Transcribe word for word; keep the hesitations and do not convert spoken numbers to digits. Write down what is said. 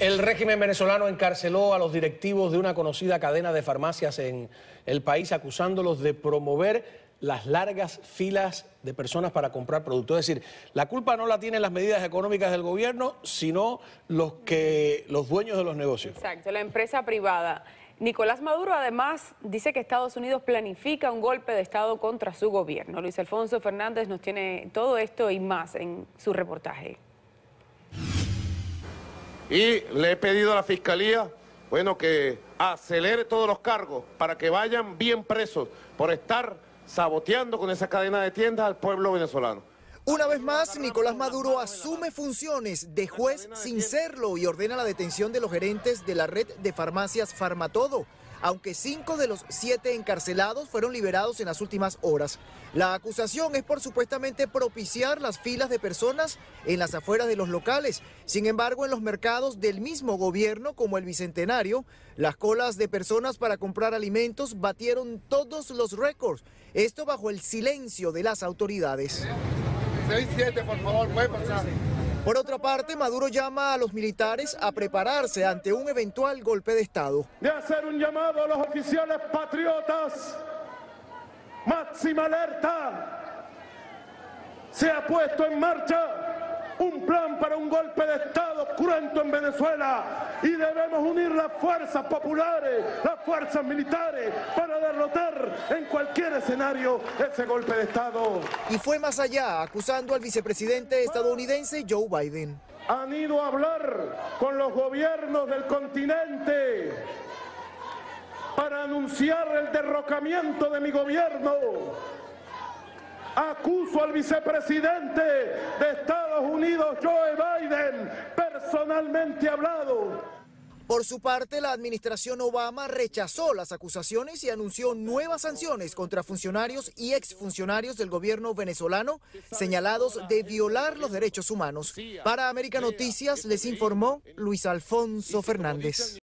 El régimen venezolano encarceló a los directivos de una conocida cadena de farmacias en el país, acusándolos de promover las largas filas de personas para comprar productos. Es decir, la culpa no la tienen las medidas económicas del gobierno, sino los, que, los dueños de los negocios. Exacto, la empresa privada. Nicolás Maduro además dice que Estados Unidos planifica un golpe de Estado contra su gobierno. Luis Alfonso Fernández nos tiene todo esto y más en su reportaje. Y le he pedido a la Fiscalía, bueno, que acelere todos los cargos para que vayan bien presos por estar saboteando con esa cadena de tiendas al pueblo venezolano. Una vez más, Nicolás Maduro asume funciones de juez sin serlo y ordena la detención de los gerentes de la red de farmacias Farmatodo, aunque cinco de los siete encarcelados fueron liberados en las últimas horas. La acusación es por supuestamente propiciar las filas de personas en las afueras de los locales. Sin embargo, en los mercados del mismo gobierno, como el Bicentenario, las colas de personas para comprar alimentos batieron todos los récords. Esto bajo el silencio de las autoridades. seis siete, por favor, puede pasar. Por otra parte, Maduro llama a los militares a prepararse ante un eventual golpe de Estado. De hacer un llamado a los oficiales patriotas, máxima alerta, se ha puesto en marcha un plan para un golpe de Estado cruento en Venezuela y debemos unir las fuerzas populares, las fuerzas militares para derrotar en cualquier escenario ese golpe de Estado. Y fue más allá, acusando al vicepresidente estadounidense Joe Biden. Han ido a hablar con los gobiernos del continente para anunciar el derrocamiento de mi gobierno. Acuso al vicepresidente de Estados Unidos, Joe Biden, personalmente hablado. Por su parte, la administración Obama rechazó las acusaciones y anunció nuevas sanciones contra funcionarios y exfuncionarios del gobierno venezolano señalados de violar los derechos humanos. Para América Noticias les informó Luis Alfonso Fernández.